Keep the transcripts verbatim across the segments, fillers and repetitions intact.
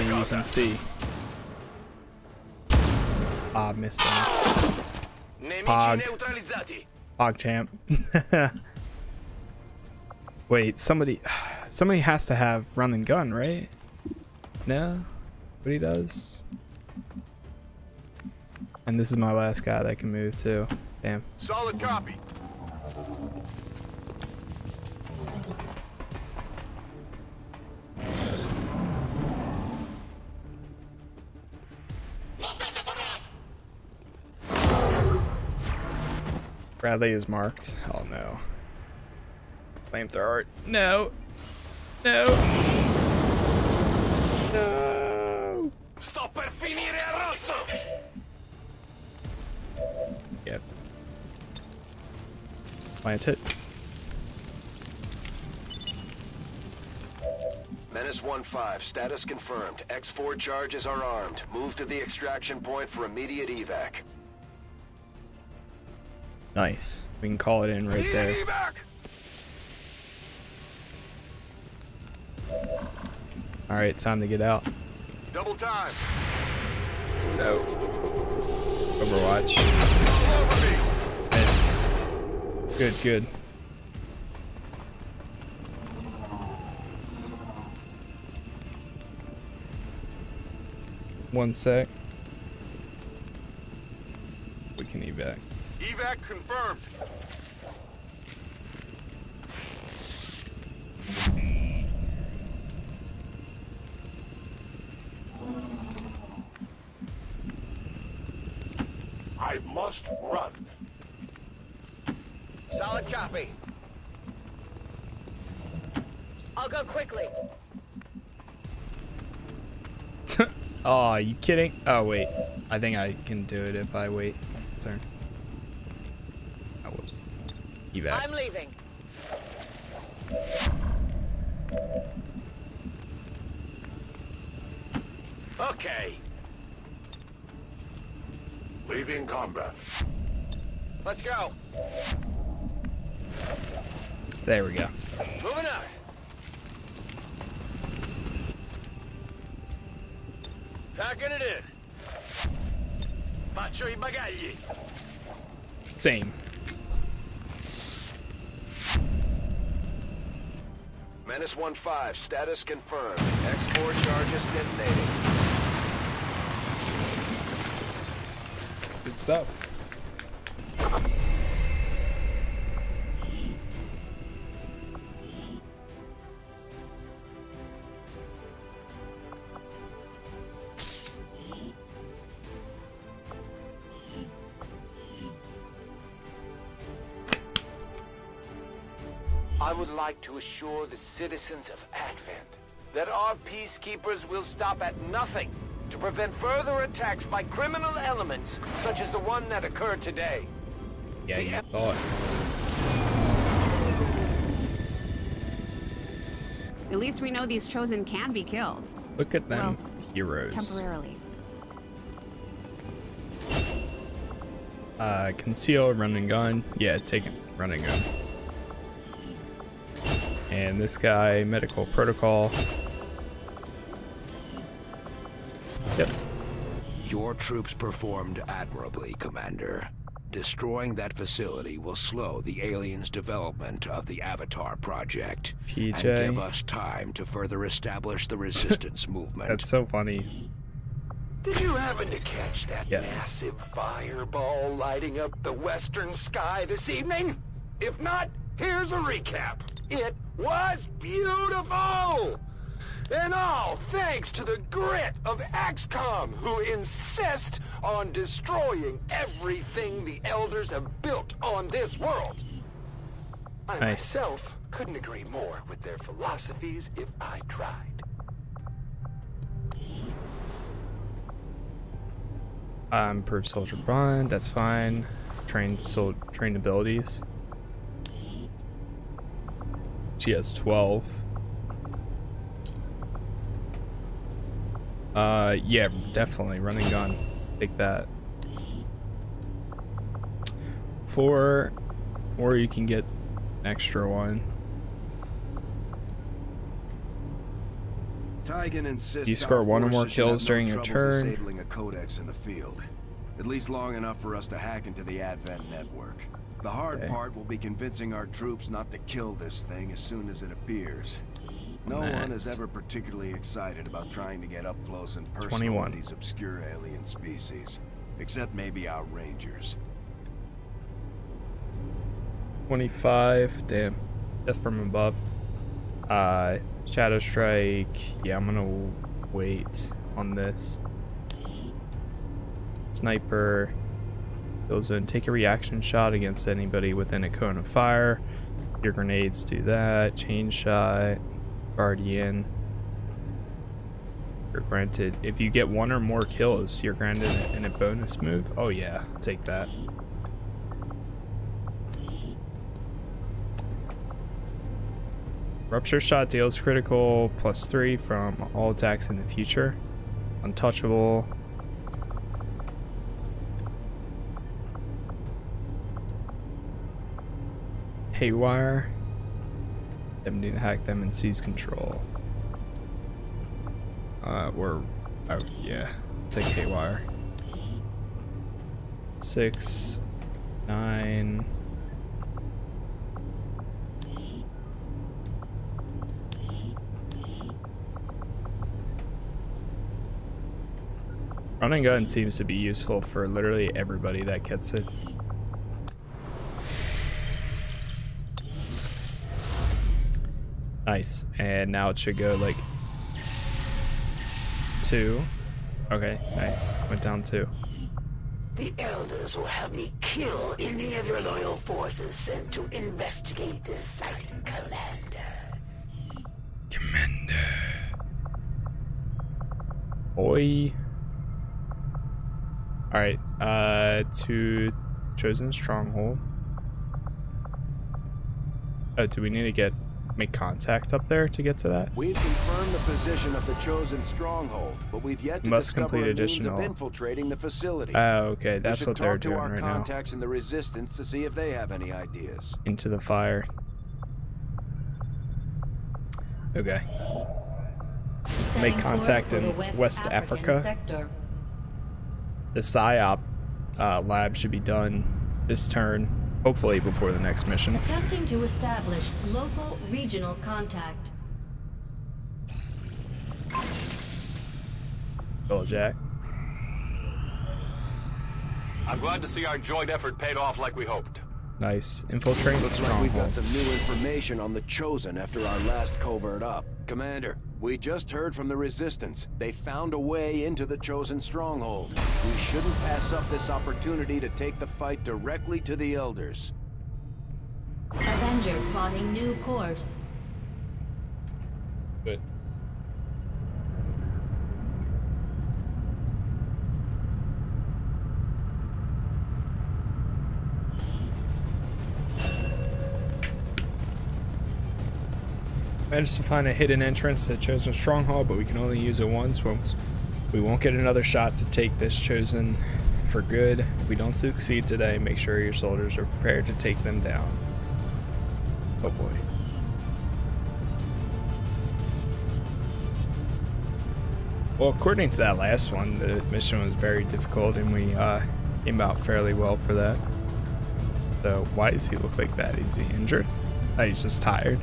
enemy you can see. Ah, oh, missed that. Pog. Pog champ. Wait, somebody somebody has to have run and gun, right? No? But he does. And this is my last guy that can move too. Damn. Solid copy. Bradley is marked. Oh no. Flamethrower. No. No. No. Stop per finire arrosto. Yep. Plant it. Menace one five, status confirmed. X four charges are armed. Move to the extraction point for immediate evac. Nice. We can call it in right there. Alright, time to get out. Double time. No. Overwatch. Over missed. Good, good. One sec. We can evac. Evac confirmed. I must run. Solid copy. I'll go quickly. Oh, are you kidding? Oh, wait. I think I can do it if I wait. Turn. Evac. I'm leaving. Okay. Leaving combat. Let's go. There we go. Moving up. Packing it in. Faccio I bagagli. Same. Menace one five, status confirmed. X four charges detonating. Good stuff. I would like to assure the citizens of Advent that our peacekeepers will stop at nothing to prevent further attacks by criminal elements such as the one that occurred today. Yeah, you thought. At least we know these Chosen can be killed. Look at them, well, heroes. Temporarily. Uh, conceal, run and gun. Yeah, take it, run and gun. And this guy, medical protocol. Yep. Your troops performed admirably, Commander. Destroying that facility will slow the aliens' development of the Avatar project P J. And give us time to further establish the resistance movement. That's so funny. Did you happen to catch that yes. massive fireball lighting up the western sky this evening? If not, here's a recap. It was beautiful! And all thanks to the grit of X COM, who insist on destroying everything the Elders have built on this world. I nice. myself couldn't agree more with their philosophies if I tried. Um, improved soldier bond, that's fine. Trained sol trained abilities. She has twelve. Uh, yeah, definitely. Run and gun. Take that. Four, or you can get an extra one. You score one or more kills during your turn. Disabling a codex in the field, at least long enough for us to hack into the Advent network. The hard okay. part will be convincing our troops not to kill this thing as soon as it appears. No That's... one is ever particularly excited about trying to get up close and personal twenty-one. With these obscure alien species, except maybe our rangers. twenty-five, damn, death from above. Uh, Shadow Strike. Yeah, I'm gonna wait on this. Sniper goes in. Take a reaction shot against anybody within a cone of fire. Your grenades do that. Chain shot. Guardian. You're granted. If you get one or more kills, you're granted in a bonus move. Oh yeah, take that. Rupture shot deals critical plus three from all attacks in the future. Untouchable. Haywire. Them do hack them and seize control. Uh, we're oh yeah. Take Haywire. Six, nine. Run and gun seems to be useful for literally everybody that gets it. Nice, and now it should go like two. Okay, nice, went down two. The Elders will have me kill any of your loyal forces sent to investigate this site, Commander. Commander. Oi. Alright, uh, to Chosen Stronghold. Oh, do we need to get, make contact up there to get to that? We've confirmed the position of the Chosen Stronghold, but we've yet to Must complete additional. Of infiltrating the facility. Oh, okay, that's what they're doing right now. We should talk to our contacts in the Resistance to see if they have any ideas. Into the fire. Okay. Make contact in West Africa. The Psyop uh, lab should be done this turn, hopefully before the next mission. Attempting to establish local regional contact. Skulljack. I'm glad to see our joint effort paid off like we hoped. Nice. Infiltrating the stronghold. Looks like we've got some new information on the Chosen after our last covert op. Commander, we just heard from the Resistance. They found a way into the Chosen Stronghold. We shouldn't pass up this opportunity to take the fight directly to the Elders. Avenger plotting new course. Good. Managed to find a hidden entrance to Chosen Stronghold, but we can only use it once. Once we won't get another shot to take this Chosen for good. If we don't succeed today, make sure your soldiers are prepared to take them down. Oh boy. Well, according to that last one, the mission was very difficult, and we uh, came out fairly well for that. So why does he look like that? Is he injured? Oh, he's just tired.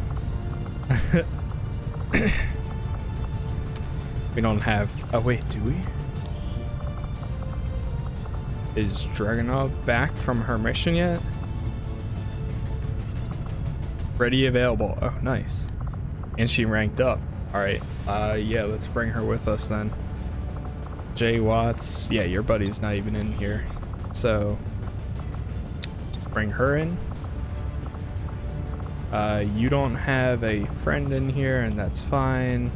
We don't have. Oh wait, do we? Is Dragunov back from her mission yet? Ready, available. Oh, nice. And she ranked up. All right. Uh, yeah, let's bring her with us then. Jay Watts. Yeah, your buddy's not even in here, so let's bring her in. Uh, you don't have a friend in here, and that's fine.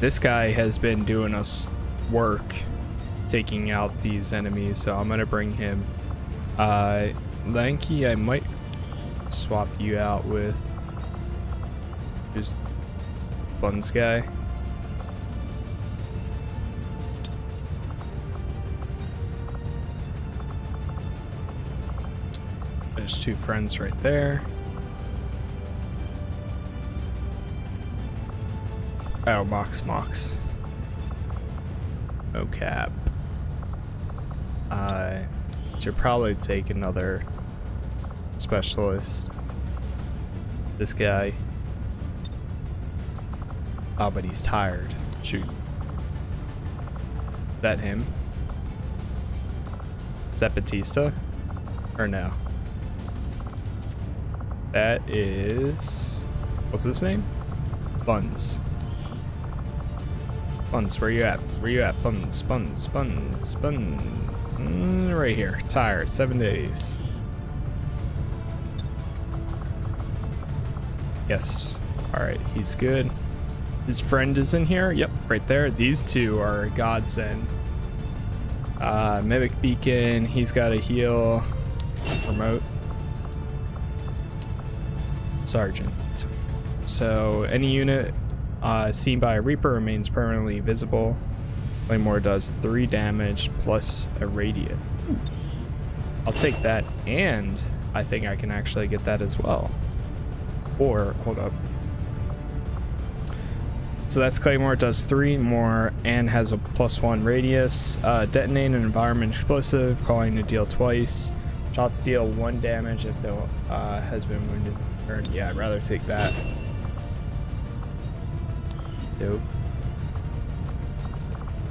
This guy has been doing us work taking out these enemies, so I'm gonna bring him. Uh, Lanky, I might swap you out with just Buns guy. There's two friends right there. Oh, Mox, Mox. O C A P. I uh, should probably take another specialist. This guy. Oh, but he's tired. Shoot. Is that him? Is that Batista? Or no? That is... What's his name? Buns. Buns, where you at? Where you at? Buns, buns, buns, buns. Mm, right here. Tired. Seven days. Yes. Alright, he's good. His friend is in here. Yep, right there. These two are a godsend. Uh, Mimic Beacon. He's got a heal. Remote. Sergeant. So, any unit uh, seen by a Reaper remains permanently visible. Claymore does three damage plus a radiant. I'll take that, and I think I can actually get that as well. Or, hold up. So that's Claymore, does three more and has a plus one radius. Uh, detonate an environment explosive, calling to deal twice. Shots deal one damage if the uh, has been wounded. Or, yeah, I'd rather take that. Dope.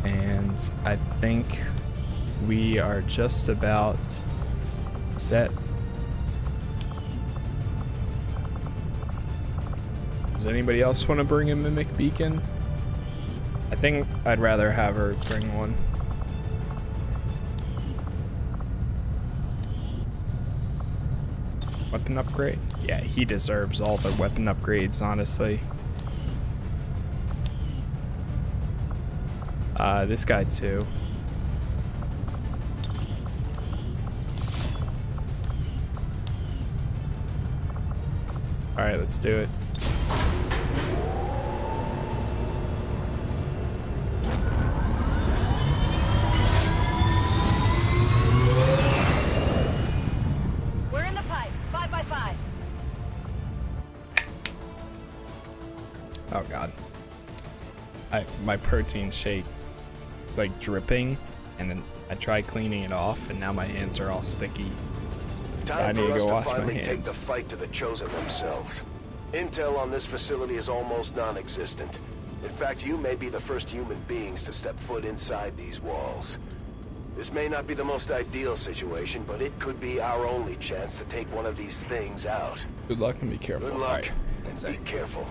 And I think we are just about set. Does anybody else want to bring a Mimic Beacon? I think I'd rather have her bring one. Weapon upgrade? Yeah, he deserves all the weapon upgrades, honestly. Uh, this guy too. Alright, let's do it. My protein shake, it's like dripping, and then I try cleaning it off, and now my hands are all sticky. Time I need to go wash my hands. Take the fight to the Chosen themselves. Intel on this facility is almost non-existent. In fact, you may be the first human beings to step foot inside these walls. This may not be the most ideal situation, but it could be our only chance to take one of these things out. Good luck and be careful. Good luck. Right. That's be careful.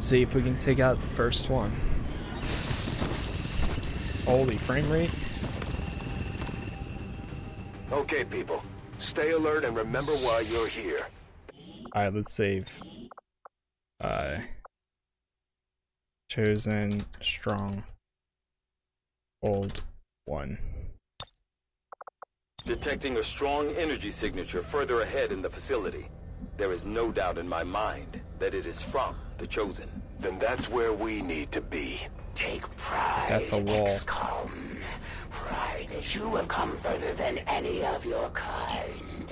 See if we can take out the first one. Holy frame rate. Okay, people, stay alert and remember why you're here. All right, let's save. Uh, Chosen, strong, old one. Detecting a strong energy signature further ahead in the facility. There is no doubt in my mind that it is from the Chosen. Then that's where we need to be. Take pride. That's a wall. X COM. Pride that you have come further than any of your kind.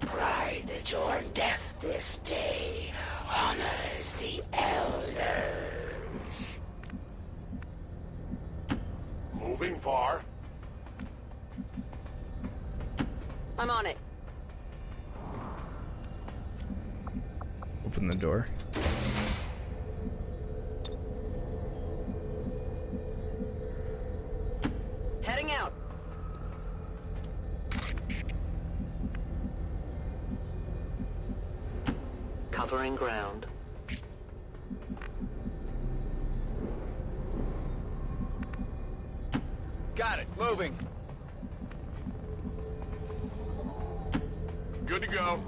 Pride that your death this day honors the Elders. Moving far. I'm on it. Open the door. Heading out. Covering ground. Got it. Move. moving. Good to go.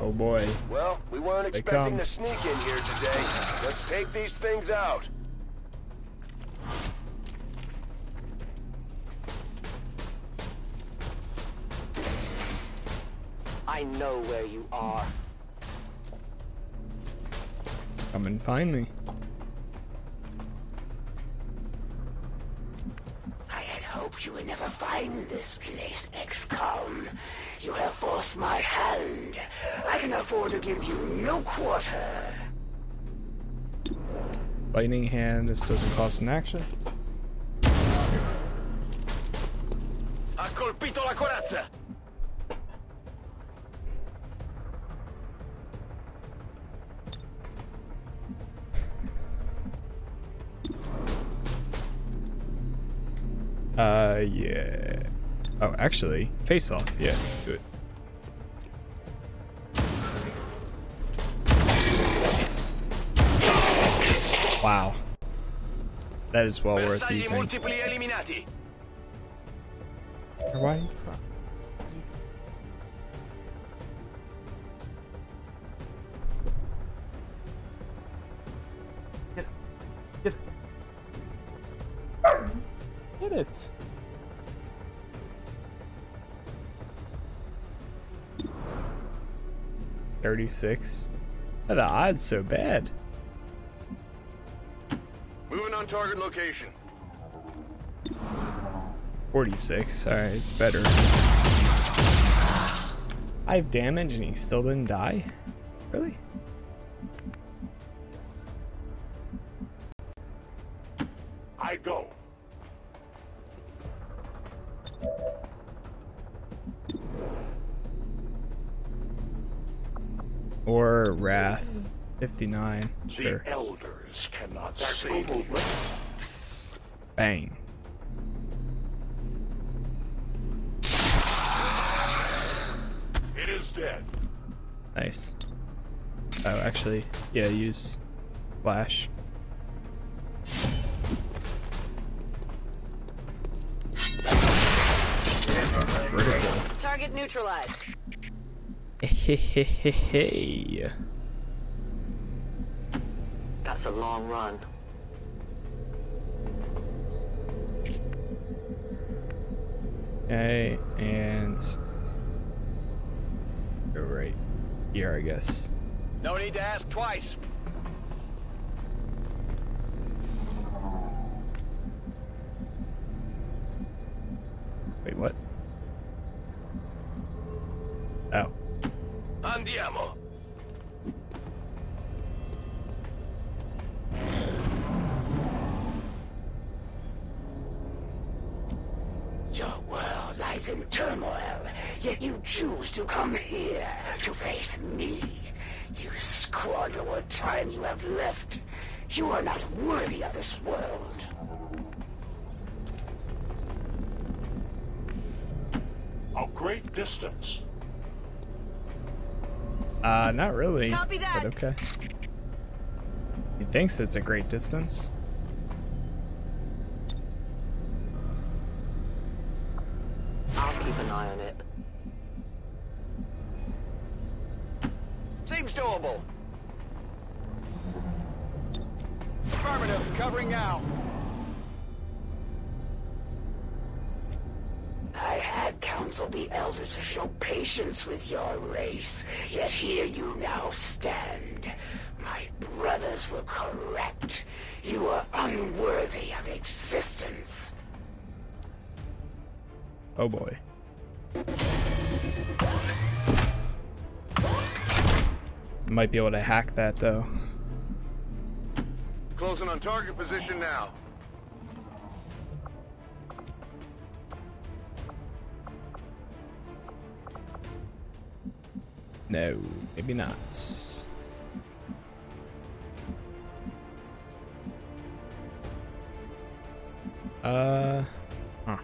Oh boy. Well, we weren't expecting to sneak in here today. Let's take these things out. I know where you are. Come and find me. I had hoped you would never find this place, X COM. You have forced my hand. I can afford to give you no quarter. Lightning hand, this doesn't cost an action. Ha colpito la corazza! Uh, yeah. Oh, actually, face off. Yeah, do it. Wow. That is well worth using. Why? Get it. thirty-six. Why are the odds so bad? Moving on target location. forty-six. Alright, it's better. I've damaged and he still didn't die? Really? I go. Or Wrath, fifty-nine. Sure. The Elders cannot save you. Bang. It is dead. Nice. Oh, actually, yeah, use flash. Target neutralized. Hey, that's a long run. Okay, and go right here, I guess. No need to ask twice. Wait, what? Oh. Andiamo. Your world lies in turmoil, yet you choose to come here to face me. You squander what time you have left. You are not worthy of this world. A great distance. Uh, not really, but okay. He thinks it's a great distance. I'll keep an eye on it. Seems doable. Affirmative, covering now. I had counseled the Elders to show patience with your race, yet here you now stand. My brothers were correct. You are unworthy of existence. Oh boy. Might be able to hack that though. Closing on target position now. No, maybe not. Uh, huh.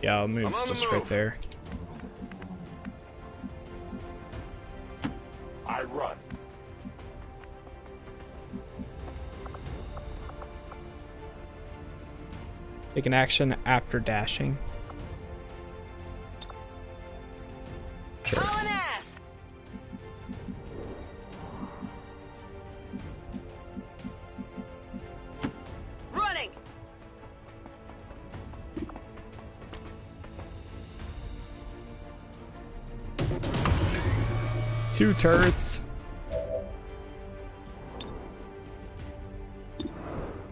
Yeah, I'll move just right there. I run. Take an action after dashing. Sure. Running. Two turrets.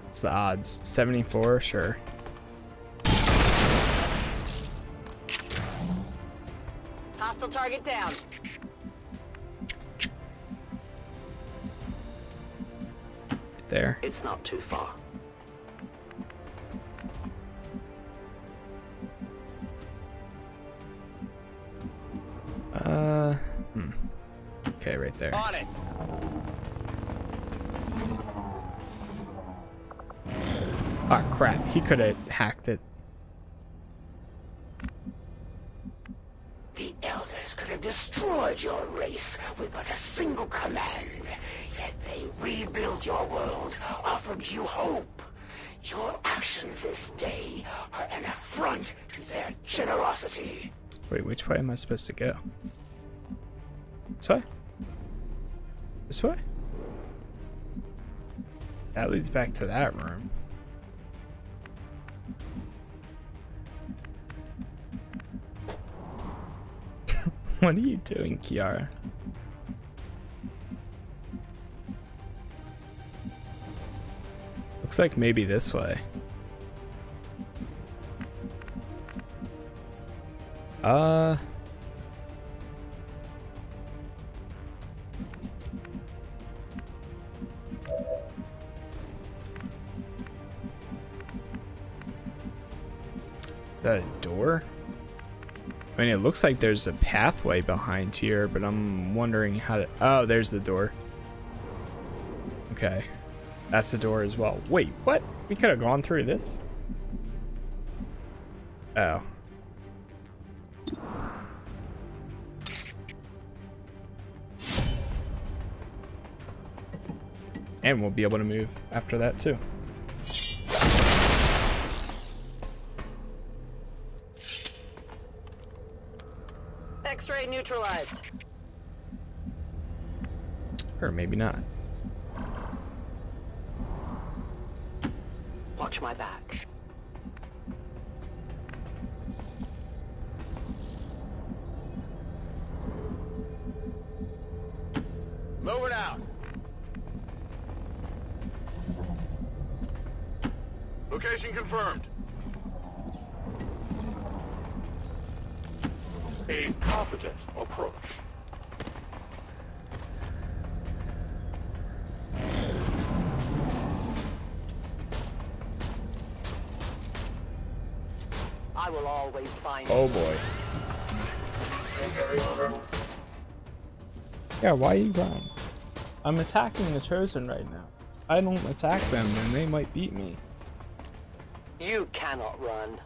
What's the odds? seventy-four, sure. Target down. There. It's not too far. Uh. Hmm. Okay, right there. On it. Ah, oh, crap. He could have hacked it. Destroyed your race with but a single command, yet they rebuilt your world, offered you hope. Your actions this day are an affront to their generosity. Wait, which way am I supposed to go? This way? This way? That leads back to that room. What are you doing, Kiara? Looks like maybe this way. Uh. Is that a door? I mean, it looks like there's a pathway behind here, but I'm wondering how to... Oh, there's the door. Okay. That's the door as well. Wait, what? We could have gone through this? Oh. And we'll be able to move after that, too. Neutralized. Or maybe not. Watch my back. Move it out. Location confirmed. A competent approach. I will always find. Oh boy. Yeah, why are you gone? I'm attacking the Chosen right now. I don't attack them, and they might beat me. You cannot run.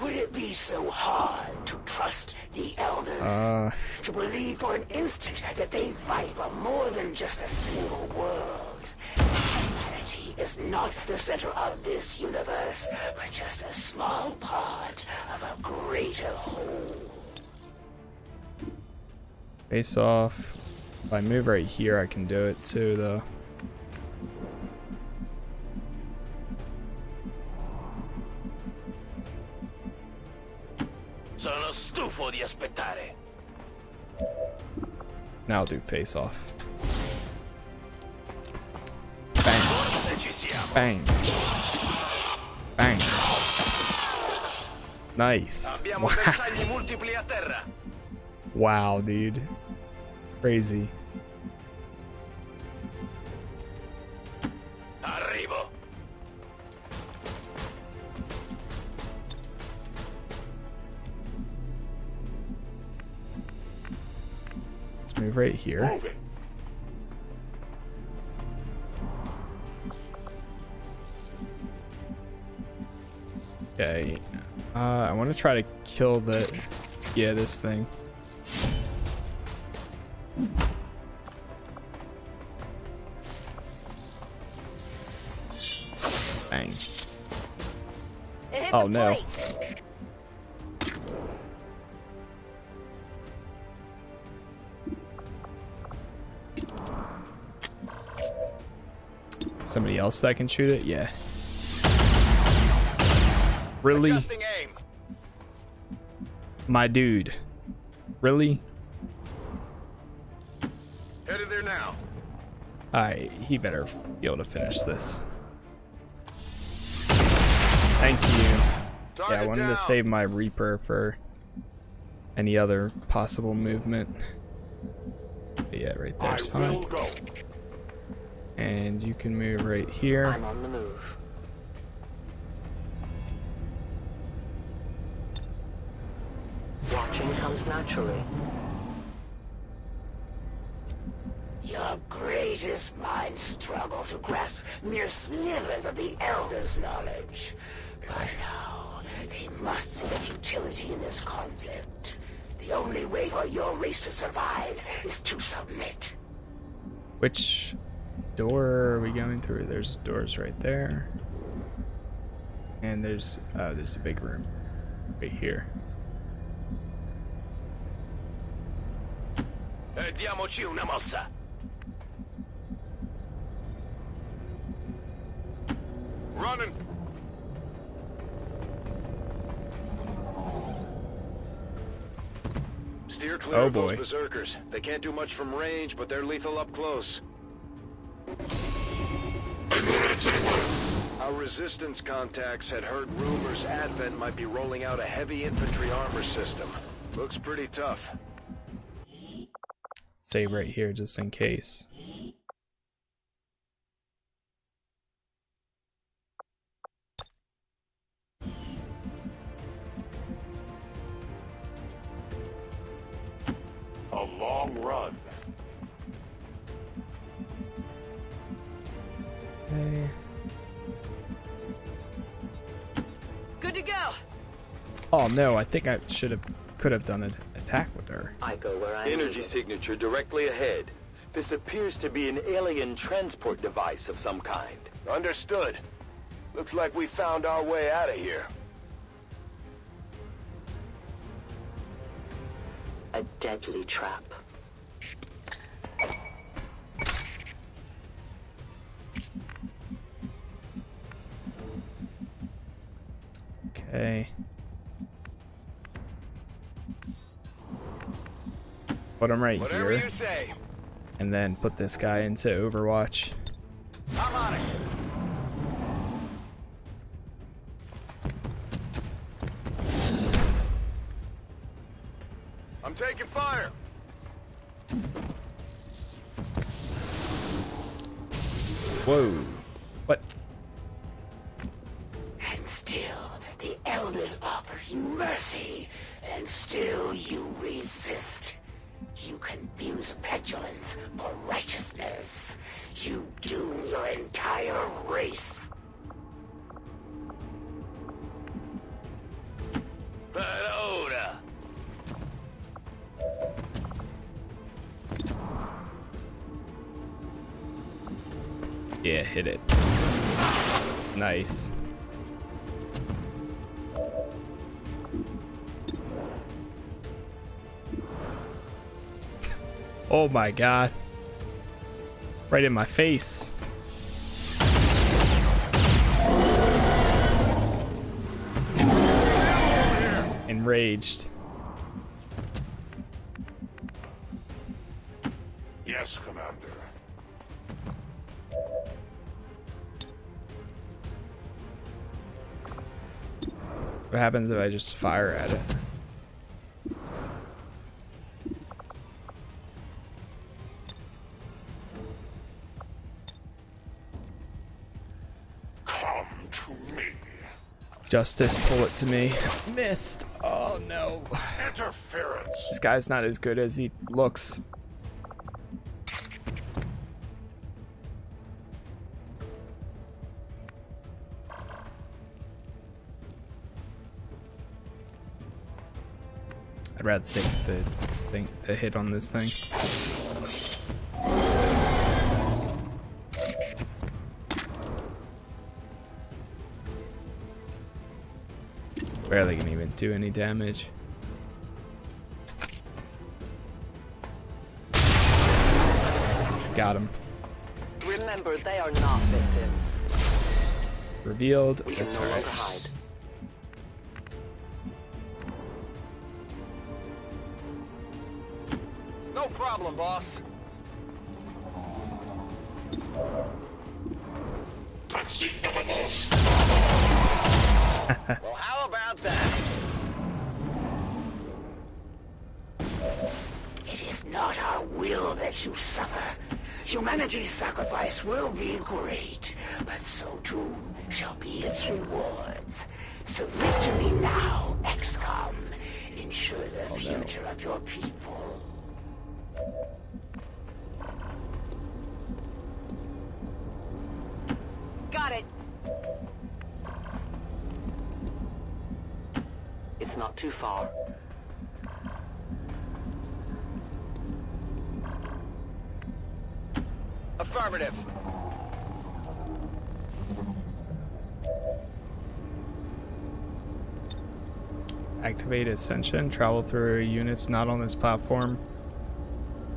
Would it be so hard to trust the Elders? Uh, to believe for an instant that they fight for more than just a single world? Humanity is not the center of this universe, but just a small part of a greater whole. Face off. If I move right here, I can do it too, though. Now I'll do face off. Bang. Bang. Bang. Nice. Wow, wow dude. Crazy. Move right here. Okay. Uh, I want to try to kill the... Yeah, this thing. Bang. Oh, no. Somebody else that can shoot it? Yeah. Really? My dude. Really? Headed there now. Alright, he better be able to finish this. Thank you. Target yeah, I wanted down. to save my Reaper for any other possible movement. But yeah, right there's fine. And you can move right here. I'm on the move. Watching comes naturally. Your greatest minds struggle to grasp mere slivers of the Elders' knowledge. By now, they must see the futility in this conflict. The only way for your race to survive is to submit. Which... door are we going through? There's doors right there, and there's uh, there's a big room right here. Running. Steer clear oh, of those boy. berserkers. They can't do much from range, but they're lethal up close. Our resistance contacts had heard rumors Advent might be rolling out a heavy infantry armor system. Looks pretty tough. Save right here just in case. A long run. Good to go. Oh no, I think I should have could have done an attack with her. I go where I Energy signature directly ahead. This appears to be an alien transport device of some kind. Understood. Looks like we found our way out of here. A deadly trap. Hey. Put him right Whatever here. You say. And then put this guy into Overwatch. I'm on it. I'm taking fire. Whoa. What? Mercy, and still you resist. You confuse petulance for righteousness. You doom your entire race. Baroda. Yeah, hit it. Nice. Oh my god. Right in my face. Enraged. Yes, Commander. What happens if I just fire at it? Justice, pull it to me. Missed. Oh no. Interference. This guy's not as good as he looks. I'd rather take the thing, the hit on this thing. Barely can even do any damage. Got him. Remember, they are not victims. Revealed. That's no longer hide. No problem, boss. Well, how about that? It is not our will that you suffer. Humanity's sacrifice will be great, but so too shall be its rewards. Submit to me now, X COM. Ensure the future of your people. Got it. It's not too far. Affirmative. Activate Ascension. Travel through units not on this platform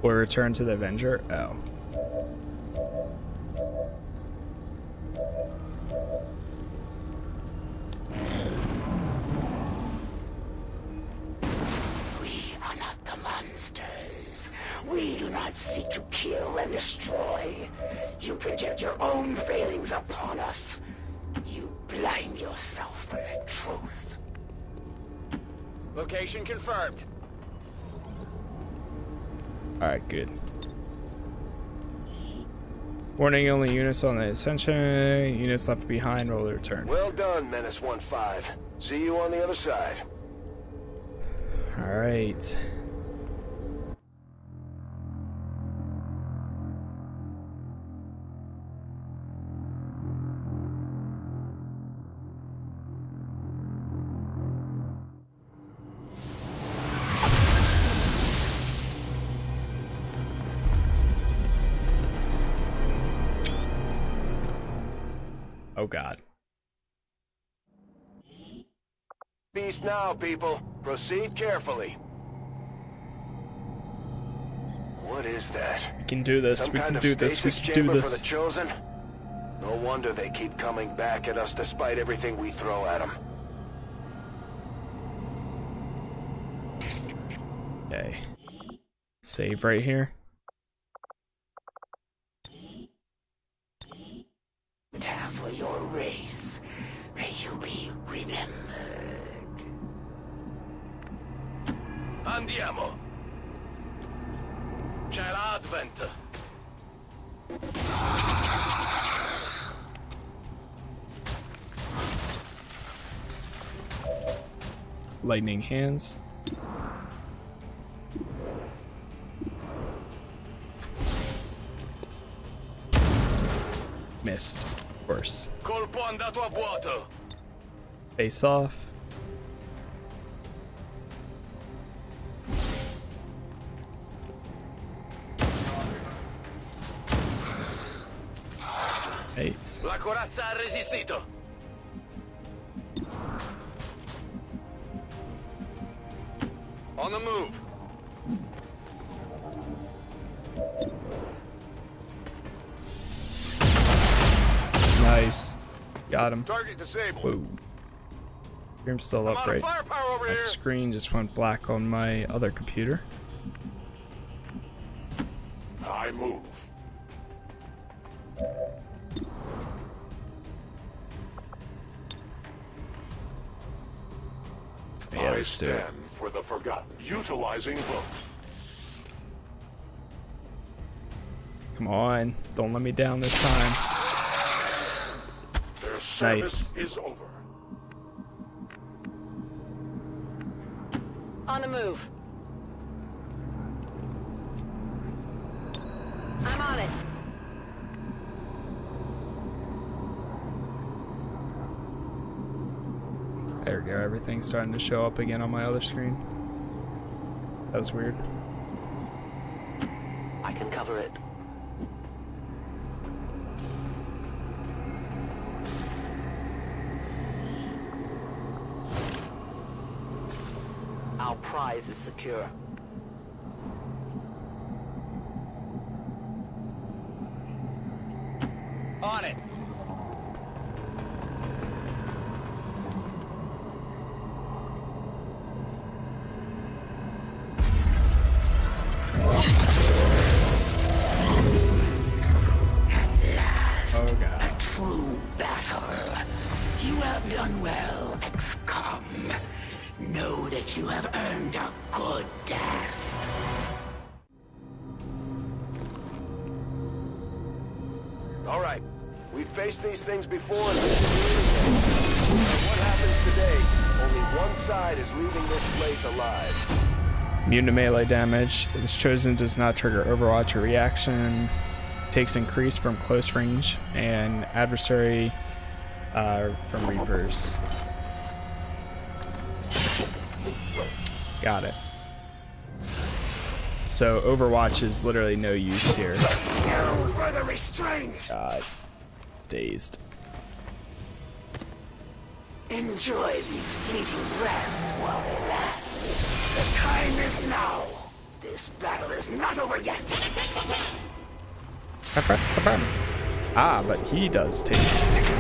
or return to the Avenger. Oh. Confirmed. Alright, good. Warning, only units on the Ascension. Units left behind will return. Well done, Menace one five. See you on the other side. Alright. Oh God. Peace now, people. Proceed carefully. What is that? We can do this. We can do this. We can do this. For the Chosen? No wonder they keep coming back at us despite everything we throw at them. Okay. Save right here. For your race, may you be remembered. Andiamo. C'è l'Advent. Lightning hands. Missed. Of course. Colpo andato a vuoto. Face off. Eight. La corazza ha resistito. On the move. Nice. Got him. Target disabled. Whoa. Room's still up, right? My screen just went black on my other computer. I move. Yeah, I stand for the forgotten. Utilizing books. Come on. Don't let me down this time. Nice. Is over. On the move. I'm on it. There we go. Everything's starting to show up again on my other screen. That was weird. I can cover it. Our prize is secure. On it. Things before and what happens today, only one side is leaving this place alive. Immune to melee damage. This Chosen does not trigger Overwatch or reaction. Takes increase from close range and adversary uh, from Reapers. Got it. So Overwatch is literally no use here. No further restraint. God. Dazed. Enjoy these fleeting breaths while they last. The time is now. This battle is not over yet. Ah, but he does take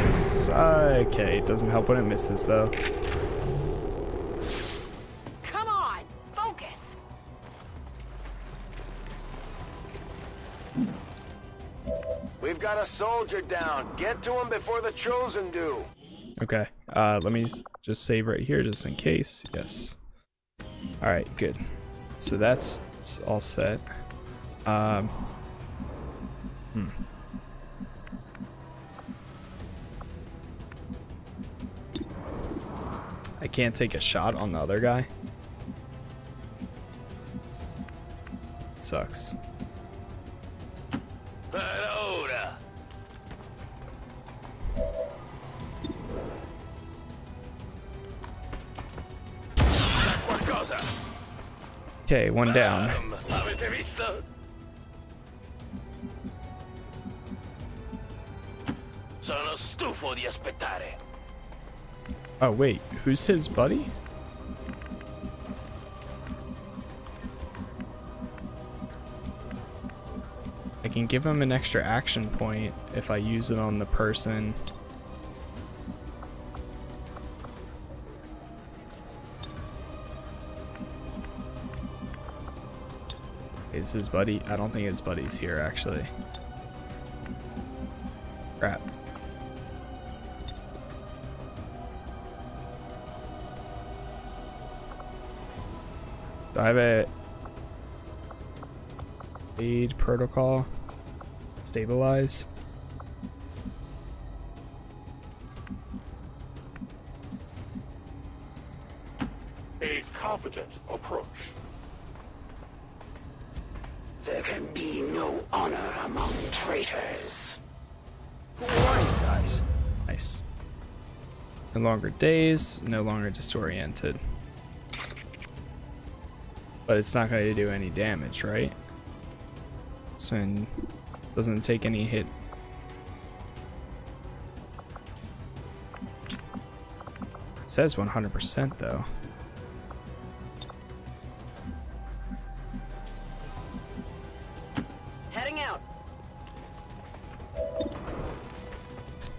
it's uh, okay. It doesn't help when it misses though. Come on, focus. We've got a soldier down. Get to him before the Chosen do. Okay. Uh, let me just save right here just in case. Yes. All right. Good. So that's all set. Um. Hmm. I can't take a shot on the other guy. It sucks. Okay, one down. Oh wait, who's his buddy? I can give him an extra action point if I use it on the person. Is his buddy? I don't think his buddy's here actually. Crap. Do I have a aid protocol? Stabilize. A confident approach. There can be no honor among traitors. Nice. No longer dazed, no longer disoriented. But it's not going to do any damage, right? So it doesn't take any hit. It says one hundred percent though.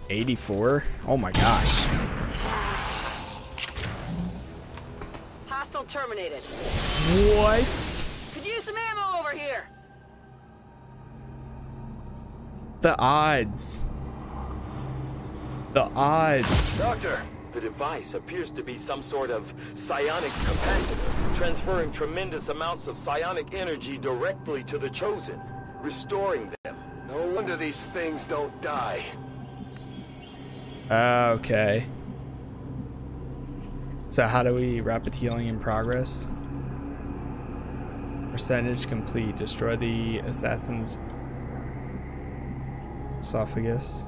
eighty-four? Oh my gosh. Hostile terminated. What? Could use some ammo over here. The odds. The odds. Doctor, the device appears to be some sort of psionic capacitor, transferring tremendous amounts of psionic energy directly to the Chosen, restoring them. No wonder these things don't die. Uh, okay. So how do we rapid healing in progress? Percentage complete. Destroy the assassin's esophagus.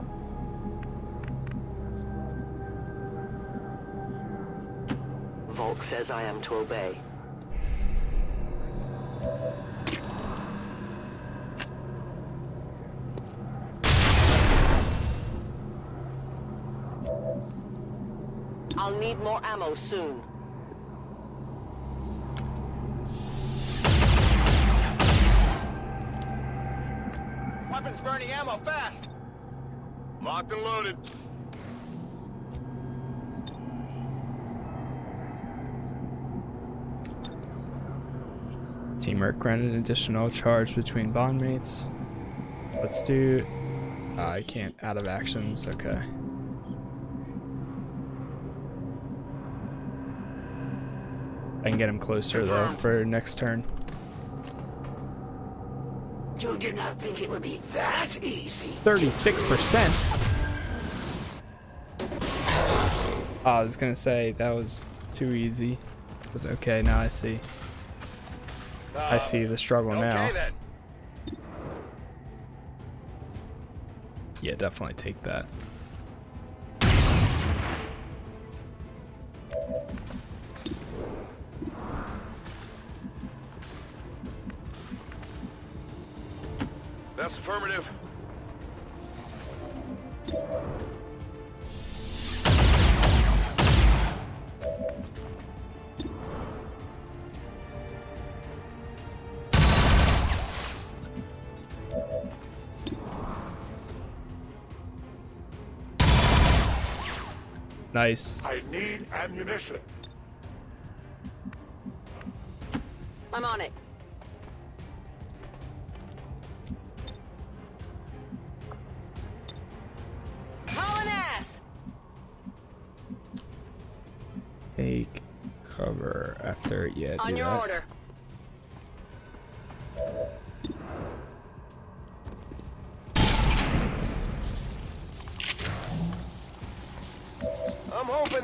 Volk says I am to obey. I'll need more ammo soon. Weapons burning ammo fast! Locked and loaded. Teamwork granted an additional charge between bondmates. Let's do... Uh, I can't. Out of actions. Okay. I can get him closer though for next turn. You did not think it would be that easy. thirty-six percent. Oh, I was gonna say that was too easy, but okay, now I see. I see the struggle uh, okay, now. Then. Yeah, definitely take that. That's affirmative. Nice. I need ammunition. I'm on it. Hauling ass. Take cover after yeah. On do your that. Order.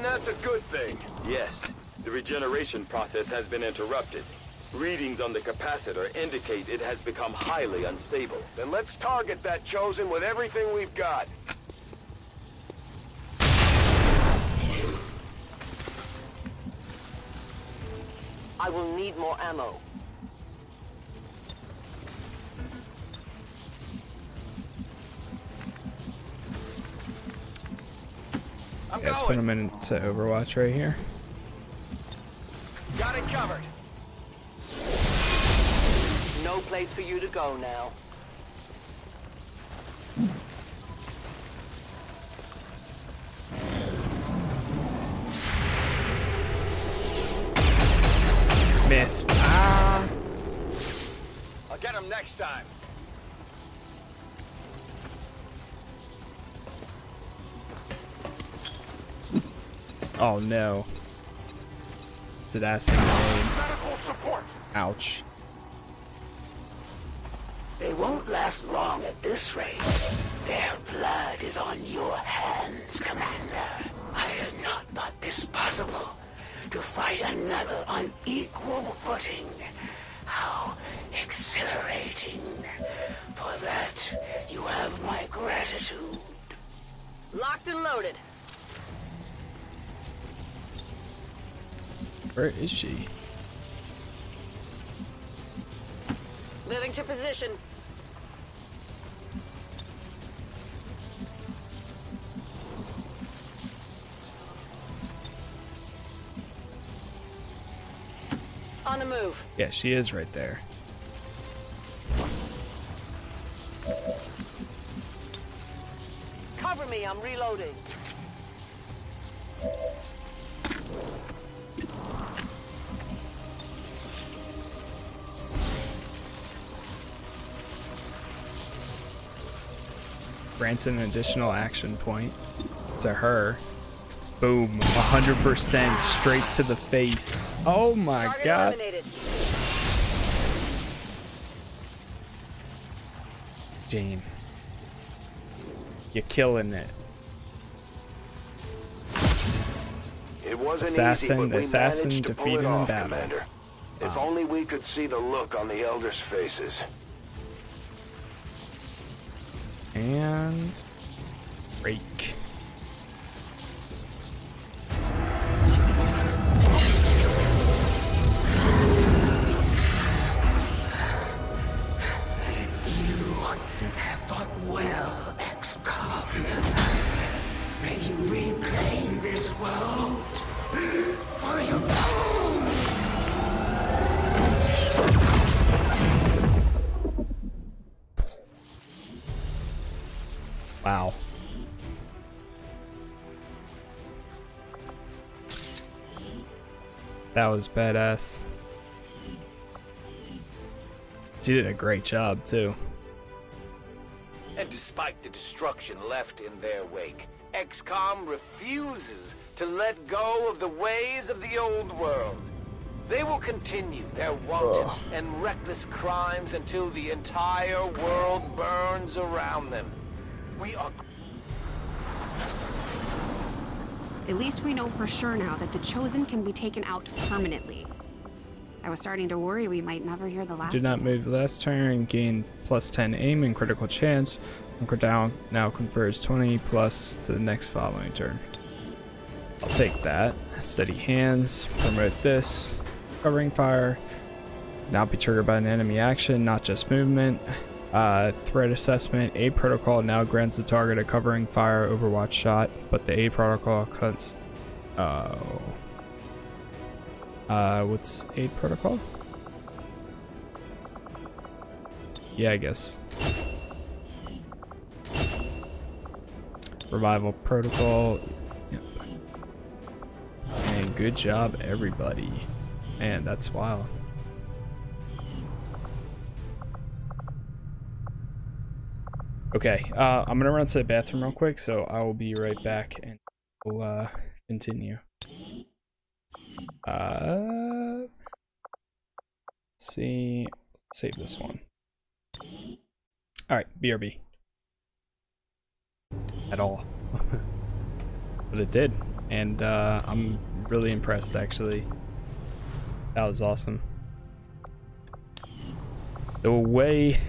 That's a good thing. Yes, the regeneration process has been interrupted. Readings on the capacitor indicate it has become highly unstable. Then let's target that Chosen with everything we've got. I will need more ammo. Yeah, let's put him into Overwatch right here. Got it covered. No place for you to go now. Missed. Ah. I'll get him next time. Oh no. It's an acid grenade. Ouch. They won't last long at this rate. Their blood is on your hands, Commander. I had not thought this possible. To fight another on equal footing. How exhilarating. For that, you have my gratitude. Locked and loaded. Where is she? Moving to position. On the move. Yeah, she is right there. Cover me, I'm reloading. Grants an additional action point to her. Boom, one hundred percent straight to the face. Oh my Target god. Eliminated. Jane, you're killing it. It wasn't assassin, easy, but the assassin defeated in off, battle. Commander. If wow. only we could see the look on the Elders' faces. And break. You have fought well, X COM. May you reclaim this world. That was badass. She did a great job, too. And despite the destruction left in their wake, X COM refuses to let go of the ways of the old world. They will continue their wanton Ugh. and reckless crimes until the entire world burns around them. We are... At least we know for sure now that the Chosen can be taken out permanently. I was starting to worry we might never hear the last Did not move last turn, gain plus ten aim and critical chance. Anchor down now confers twenty plus to the next following turn. I'll take that. Steady hands, promote this. Covering fire, not be triggered by an enemy action, not just movement. Uh, threat assessment, A protocol now grants the target a covering fire overwatch shot, but the A protocol cuts. Oh. Uh, what's A protocol? Yeah, I guess. Revival protocol. Yep. And good job, everybody. Man, that's wild. Okay, uh, I'm gonna run to the bathroom real quick, so I will be right back and we'll uh, continue. Uh, let's see, let's save this one. All right, B R B. At all, but it did, and uh, I'm really impressed actually. That was awesome. The way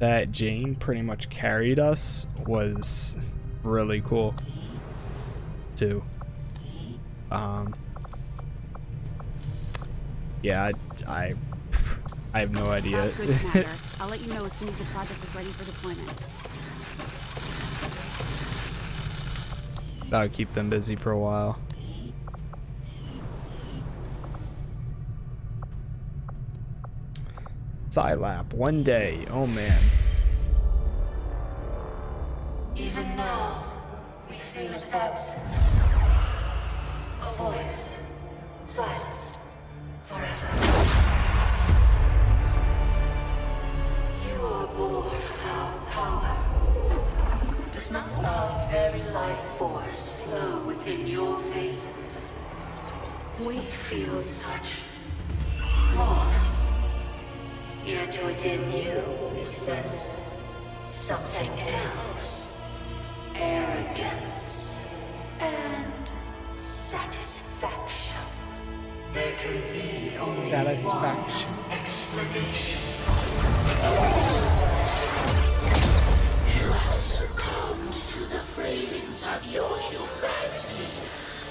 that Jane pretty much carried us was really cool too. Um, yeah, I, I, I have no idea. Uh, good matter. I'll let you know as soon as the project is ready for deployment. That'll keep them busy for a while. Psylap, one day. Oh man. Even now, we feel its absence. A voice, silenced forever. You are born without power. Does not our very life force flow within your veins? We feel such loss. Yet within you, we sense something else. Arrogance and satisfaction. There can be only satisfaction. One explanation. You have succumbed to the failings of your humanity.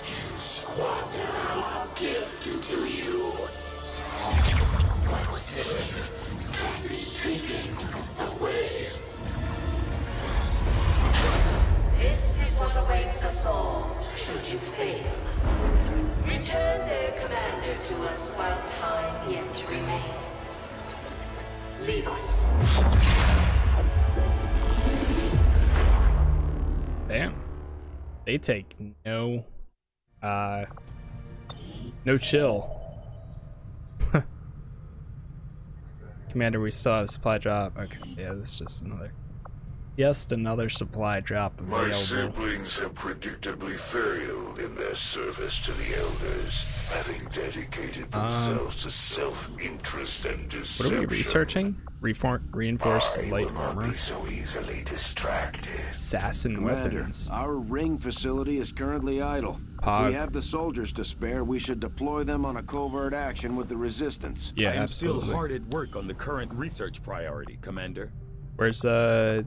You squander our gift to you. What was hidden can be taken away. This is what awaits us all, should you fail. Return their commander to us while time yet remains. Leave us. Damn. They take no, uh, no chill. Commander, we still have a supply drop. Okay, yeah, that's just another... Just another supply drop available. My siblings have predictably failed in their service to the Elders, having dedicated themselves um, to self-interest and deception. What are we researching? Refor reinforced I light armor. So easily distracted. Assassin Commander, weapons. Our ring facility is currently idle. Pog. We have the soldiers to spare. We should deploy them on a covert action with the resistance. Yeah, I am absolutely. Still hard at work on the current research priority, Commander. Where's uh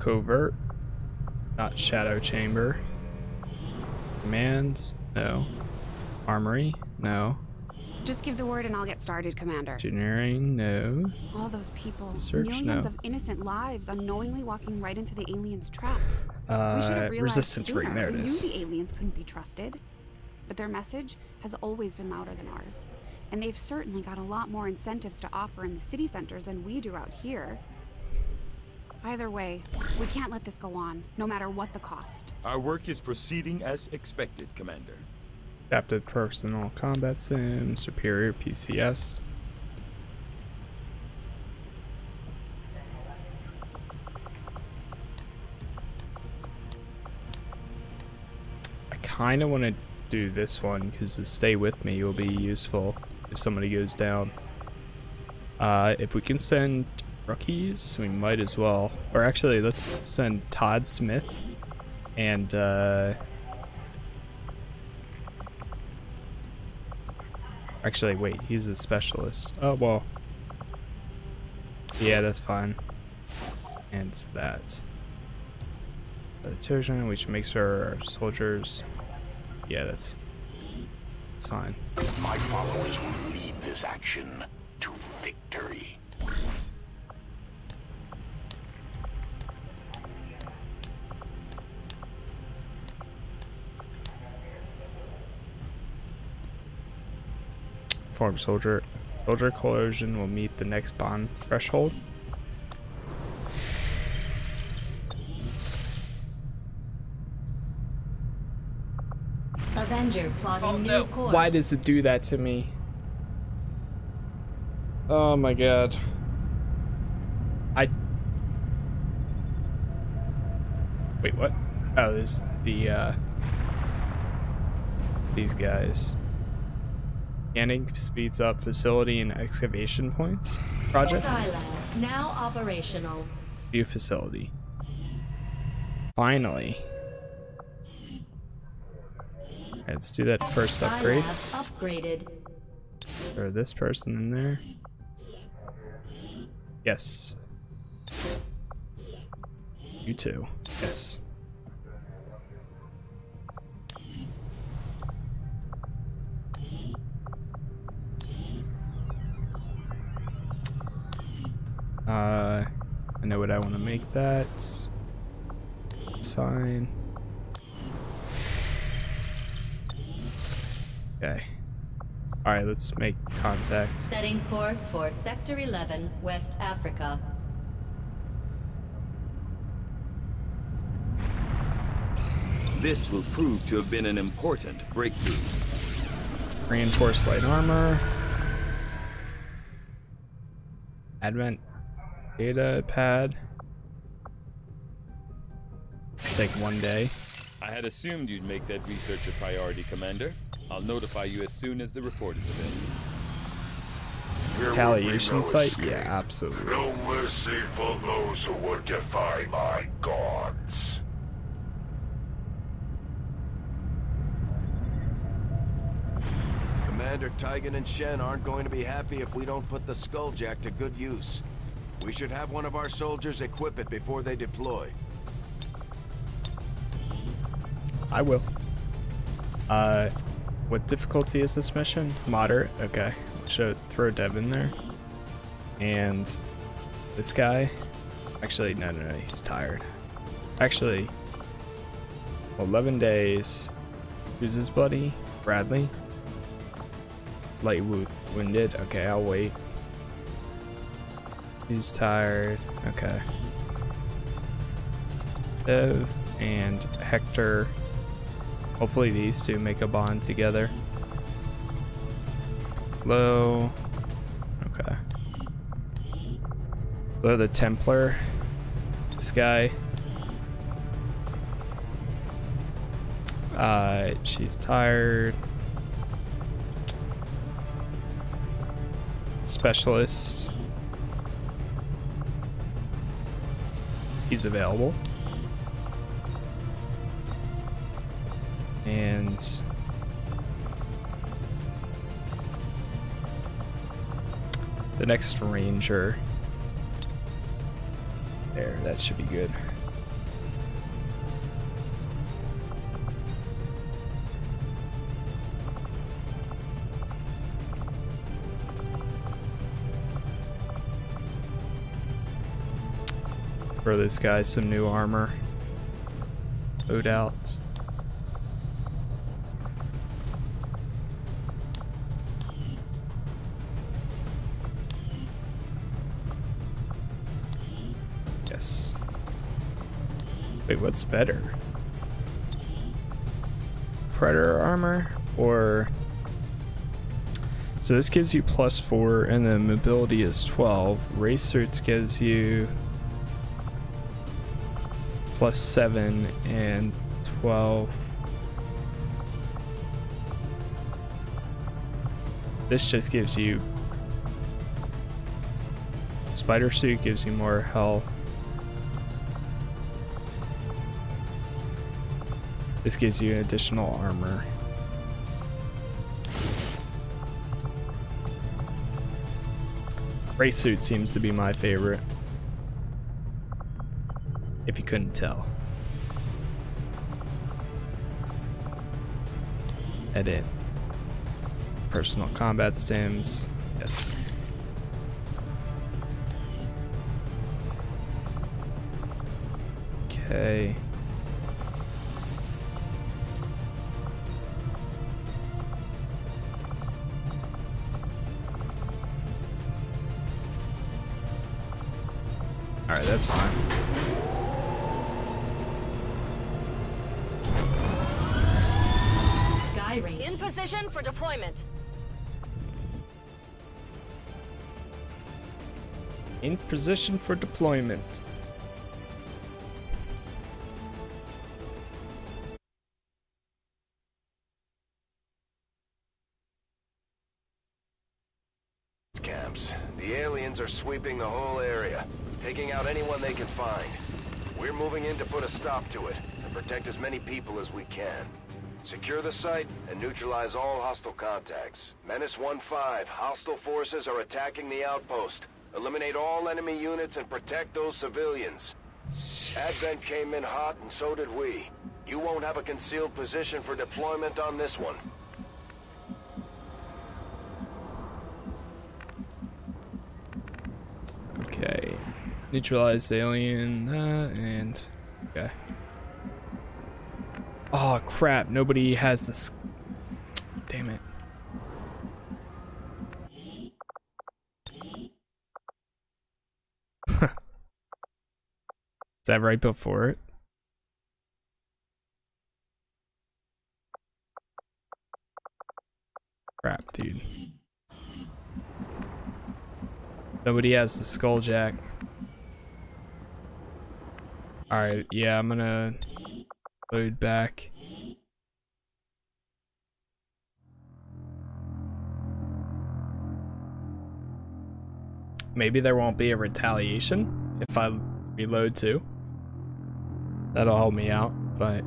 covert? Not shadow chamber. Commands? No. Armory? No. Just give the word and I'll get started, Commander. Engineering? No. All those people. Research? Millions no. of innocent lives unknowingly walking right into the aliens' trap. Uh, we resistance ring, there it is. We knew the aliens couldn't be trusted, but their message has always been louder than ours. And they've certainly got a lot more incentives to offer in the city centers than we do out here. Either way, we can't let this go on, no matter what the cost. Our work is proceeding as expected, Commander. Adapted personal combat sim, superior P C S. I kind of want to do this one because the stay with me will be useful if somebody goes down. Uh, if we can send rookies, we might as well. Or actually, let's send Todd Smith and uh, actually wait, he's a specialist. Oh well, yeah, that's fine. And that the Trojan, we should make sure our soldiers. Yeah, that's that's fine. My followers will lead this action to victory. Form soldier. Soldier coercion will meet the next bond threshold. Avenger plotting oh, no. new course. Why does it do that to me? Oh my god. I. Wait, what? Oh, this the uh. These guys. Scanning speeds up facility and excavation points projects. Silo now operational. New facility. Finally. Let's do that first upgrade. Upgraded. Throw this person in there. Yes. You too. Yes. Uh, I know what I want to make that. It's fine. Okay. All right, let's make contact. Setting course for Sector eleven, West Africa. This will prove to have been an important breakthrough. Reinforced light armor. Advent. Data pad. Take one day. I had assumed you'd make that research a priority, Commander. I'll notify you as soon as the report is available. Retaliation site? Yeah, absolutely. No mercy for those who would defy my gods. Commander Tigan and Shen aren't going to be happy if we don't put the Skulljack to good use. We should have one of our soldiers equip it before they deploy. I will. Uh, what difficulty is this mission? Moderate. Okay. Should throw Dev in there. And this guy. Actually, no, no, no. He's tired. Actually, eleven days. Who's his buddy? Bradley? Light wounded. Okay, I'll wait. He's tired. Okay. Dev and Hector. Hopefully these two make a bond together. Low. Okay. Low the Templar. This guy. Uh, she's tired. Specialist. He's available. And the next ranger. There, that should be good. Throw this guy some new armor. No doubt. Yes. Wait, what's better? Predator armor or... So this gives you plus four and then mobility is twelve. Race certs gives you plus seven and twelve. This just gives you... Spider suit gives you more health. This gives you additional armor. Race suit seems to be my favorite, if you couldn't tell. Edit. Personal combat stims. Yes. Okay. Alright, that's fine. Sky range. In position for deployment. In position for deployment. Camps. The aliens are sweeping the whole area. Taking out anyone they can find. We're moving in to put a stop to it and protect as many people as we can. Secure the site and neutralize all hostile contacts. Menace one five, hostile forces are attacking the outpost. Eliminate all enemy units and protect those civilians. Advent came in hot and so did we. You won't have a concealed position for deployment on this one. Okay. Neutralized alien, uh, and okay. Oh crap! Nobody has this. Damn it! Is that right before it? Crap, dude! Nobody has the Skulljack. Alright, yeah, I'm gonna load back. Maybe there won't be a retaliation if I reload too. That'll help me out, but...